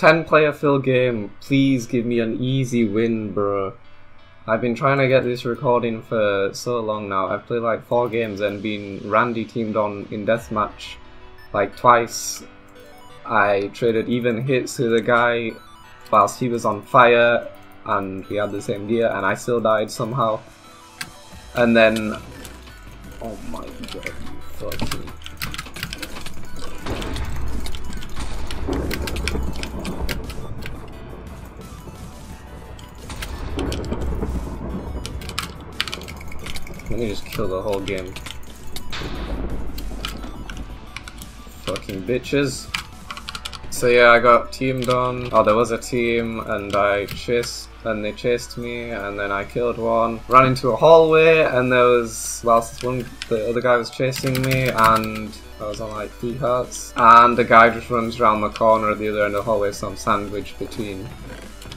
10-player fill game. Please give me an easy win, bro. I've been trying to get this recording for so long now. I've played like 4 games and been randy teamed on in deathmatch like twice. I traded even hits to the guy whilst he was on fire and we had the same gear and I still died somehow. And then... oh my god, you fucking... let me just kill the whole game. Fucking bitches. So yeah, I got teamed on. Oh, there was a team and they chased me and then I killed one. Ran into a hallway and there was, whilst the other guy was chasing me and I was on like 3 hearts. And the guy just runs around the corner at the other end of the hallway, so I'm sandwiched between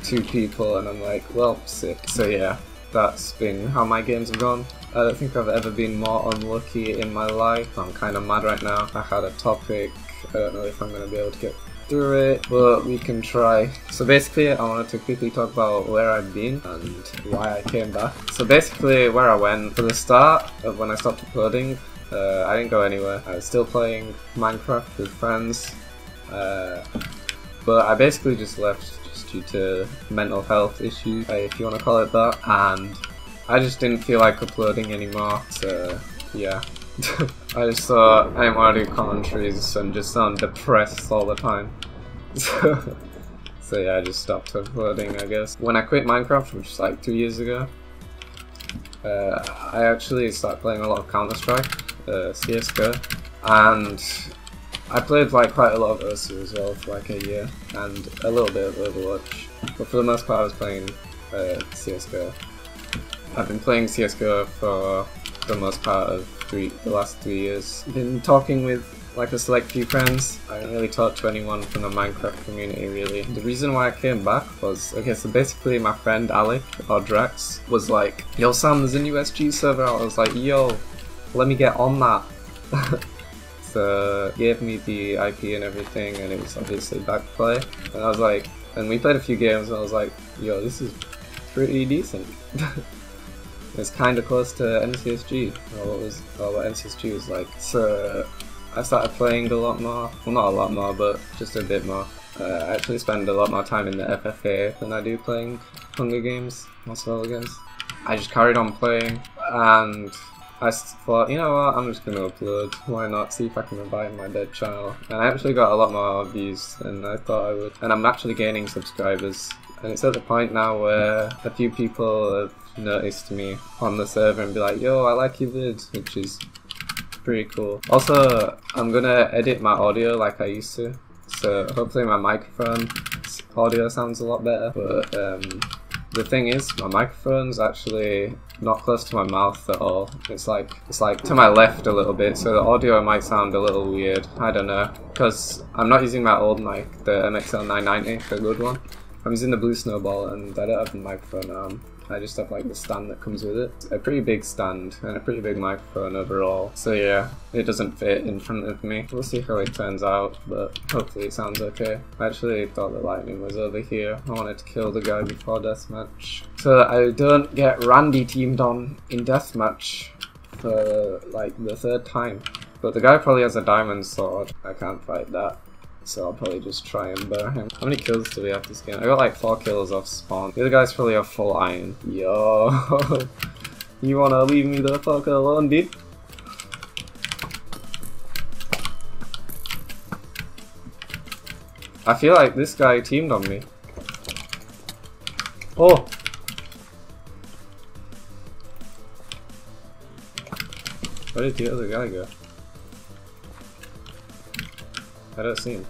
2 people and I'm like, well, sick. So yeah, that's been how my games have gone. I don't think I've ever been more unlucky in my life. I'm kind of mad right now. I had a topic. I don't know if I'm going to be able to get through it, but we can try. So basically, I wanted to quickly talk about where I've been and why I came back. So basically, where I went for the start of when I stopped uploading, I didn't go anywhere. I was still playing Minecraft with friends, but I basically just left just due to mental health issues, if you want to call it that, and I just didn't feel like uploading anymore, so yeah. I just thought I didn't want to do commentaries and just sound depressed all the time. So yeah, I just stopped uploading, I guess. When I quit Minecraft, which was like 2 years ago, I actually started playing a lot of Counter-Strike, CS:GO, and I played like quite a lot of Ursa as well for like a year, and a little bit of Overwatch, but for the most part I was playing CS:GO. I've been playing CS:GO for the most part of the last 3 years. Been talking with like a select few friends. I don't really talk to anyone from the Minecraft community really. The reason why I came back was, okay, so basically my friend Alec, or Drax, was like, yo Sam, there's a new SG server out. I was like, yo, let me get on that. So he gave me the IP and everything, and it was obviously backplay. And I was like, and we played a few games and I was like, yo, this is pretty decent. It's kind of close to NCSG, or what NCSG was like. So I started playing a lot more. Well, not a lot more, but just a bit more. I actually spend a lot more time in the FFA than I do playing Hunger Games, most of all games. I just carried on playing, and I thought, you know what, I'm just gonna upload. Why not? See if I can revive my dead channel. And I actually got a lot more views than I thought I would. And I'm actually gaining subscribers. And it's at the point now where a few people have noticed me on the server and be like, yo, I like your vid, which is pretty cool. Also, I'm gonna edit my audio like I used to, so hopefully my microphone audio sounds a lot better. But the thing is, my microphone's actually not close to my mouth at all. It's like to my left a little bit, so the audio might sound a little weird. I don't know, because I'm not using my old mic, the MXL 990, the good one. I'm using the Blue Snowball, and I don't have a microphone arm. I just have like the stand that comes with it. It's a pretty big stand and a pretty big microphone overall. So yeah, it doesn't fit in front of me. We'll see how it turns out, but hopefully it sounds okay. I actually thought the lightning was over here. I wanted to kill the guy before deathmatch, so that I don't get randy teamed on in deathmatch for like the 3rd time. But the guy probably has a diamond sword. I can't fight that. So I'll probably just try and burn him. How many kills do we have this game? I got like 4 kills off spawn. The other guys probably have full iron. Yo, you wanna leave me the fuck alone, dude? I feel like this guy teamed on me. Oh! Where did the other guy go? I don't see him.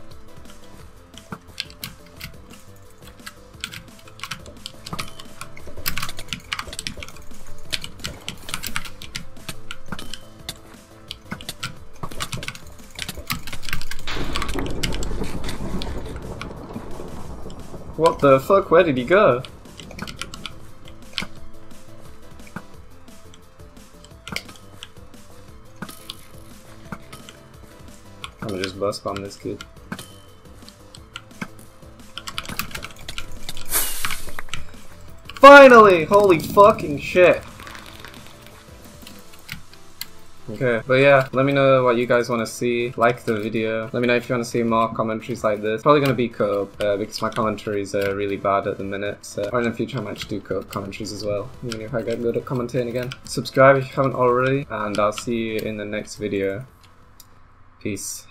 What the fuck? Where did he go? I'm just bust bomb this kid. Finally! Holy fucking shit. Okay, but yeah, let me know what you guys want to see. Like the video. Let me know if you want to see more commentaries like this. Probably going to be co-op because my commentaries are really bad at the minute. So, or in the future I might just do co-op commentaries as well. Even if I get good at commentating again. Subscribe if you haven't already, and I'll see you in the next video. Peace.